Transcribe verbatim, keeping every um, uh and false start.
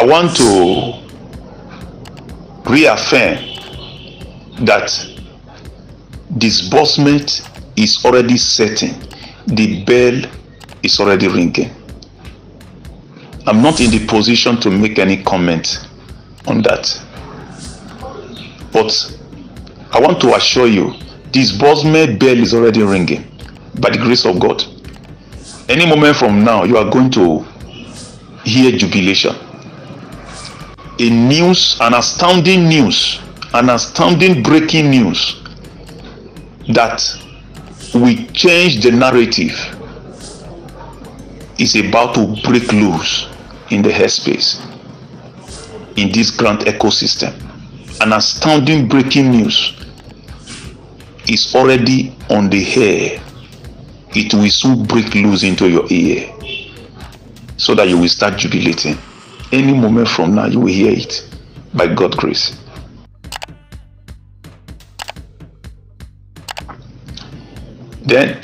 I want to reaffirm that disbursement is already setting. The bell is already ringing. I'm not in the position to make any comment on that. But I want to assure you, disbursement bell is already ringing by the grace of God. Any moment from now, you are going to hear jubilation. A news, an astounding news, an astounding breaking news that will change the narrative is about to break loose in the airspace, in this grand ecosystem. An astounding breaking news is already on the air. It will soon break loose into your ear so that you will start jubilating. Any moment from now, you will hear it by God's grace. Then